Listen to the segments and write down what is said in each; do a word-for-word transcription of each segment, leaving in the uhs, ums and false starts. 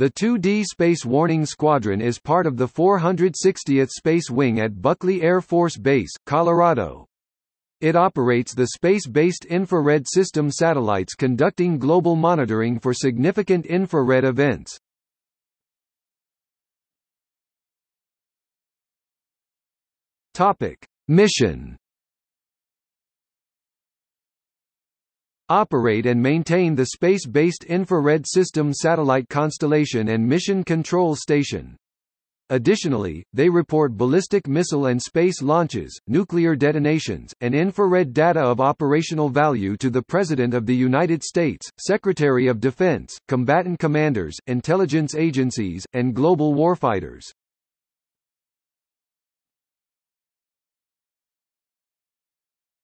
The two D Space Warning Squadron is part of the four hundred sixtieth Space Wing at Buckley Air Force Base, Colorado. It operates the Space-Based Infrared System satellites, conducting global monitoring for significant infrared events. Topic: Mission. Operate and maintain the Space-Based Infrared System satellite constellation and mission control station. Additionally, they report ballistic missile and space launches, nuclear detonations, and infrared data of operational value to the President of the United States, Secretary of Defense, combatant commanders, intelligence agencies, and global warfighters.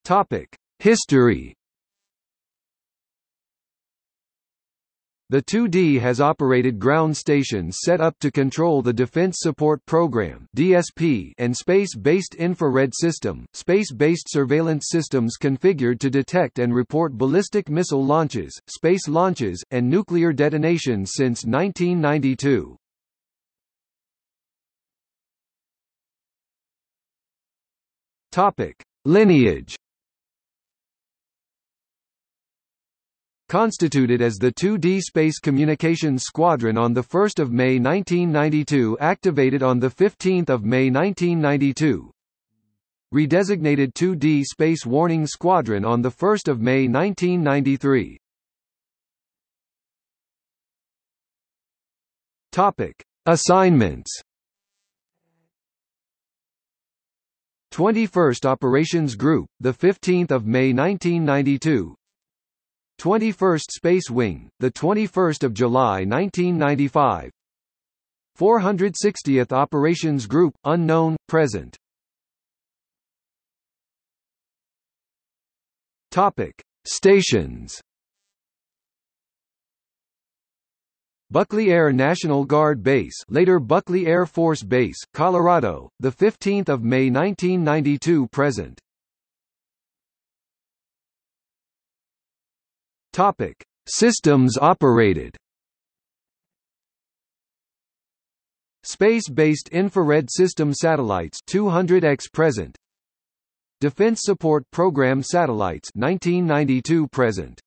Topic: History. The two D has operated ground stations set up to control the Defense Support Program (D S P) and Space-Based Infrared System, space-based surveillance systems configured to detect and report ballistic missile launches, space launches, and nuclear detonations since nineteen ninety-two. Topic: Lineage. Constituted as the two D Space Communications Squadron on the first of May nineteen ninety-two, activated on the fifteenth of May nineteen ninety-two. Redesignated two D Space Warning Squadron on the first of May nineteen ninety-three. Topic: Assignments. twenty-first Operations Group, the fifteenth of May nineteen ninety-two. twenty-first Space Wing, the twenty-first of July nineteen ninety-five. four hundred sixtieth Operations Group, unknown, present. Topic: Stations. Buckley Air National Guard Base, later Buckley Air Force Base, Colorado, the fifteenth of May nineteen ninety-two, present. Topic: Systems operated. Space-based infrared system satellites, two hundred X, present. Defense Support Program satellites, nineteen ninety-two, present.